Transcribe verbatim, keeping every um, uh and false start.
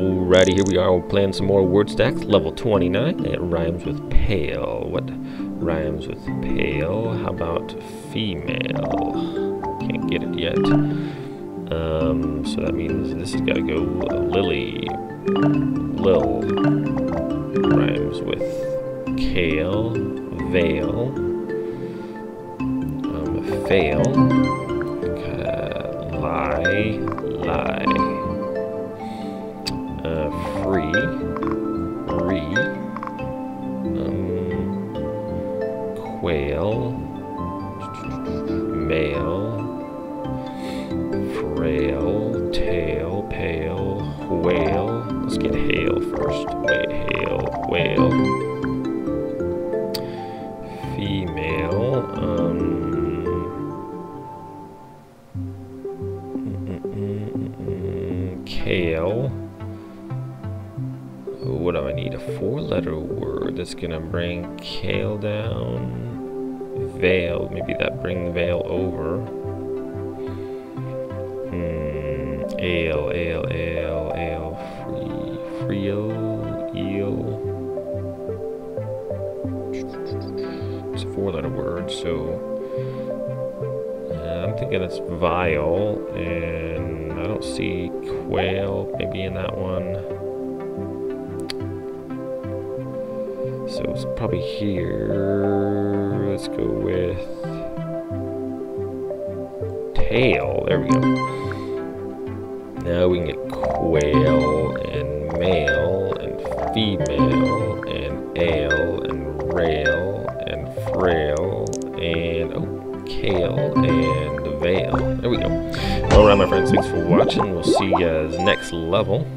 Alrighty, here we are. We're playing some more word stacks. Level twenty-nine. It rhymes with pale. What rhymes with pale? How about female? Can't get it yet. Um, so that means this has got to go uh, lily. Lil rhymes with kale. Veil. Um, fail. Uh, lie. Lie. Uh, free, re, um, quail, male, frail, tail, pale, whale. Let's get hail first. Wait, hail, whale, female, um, mm -mm -mm -mm, kale. What do I need? A four-letter word that's gonna bring kale down. Veil. Maybe that bring veil over. Hmm. Ale, ale, ale, ale. Free, freel, eel. It's a four-letter word, so uh, I'm thinking it's vial, and I don't see quail. Maybe in that one. So it's probably here. Let's go with tail. There we go. Now we can get quail and male and female and ale and rail and frail and oh, kale and veil. There we go. All right, my friends. Thanks for watching. We'll see you guys next level.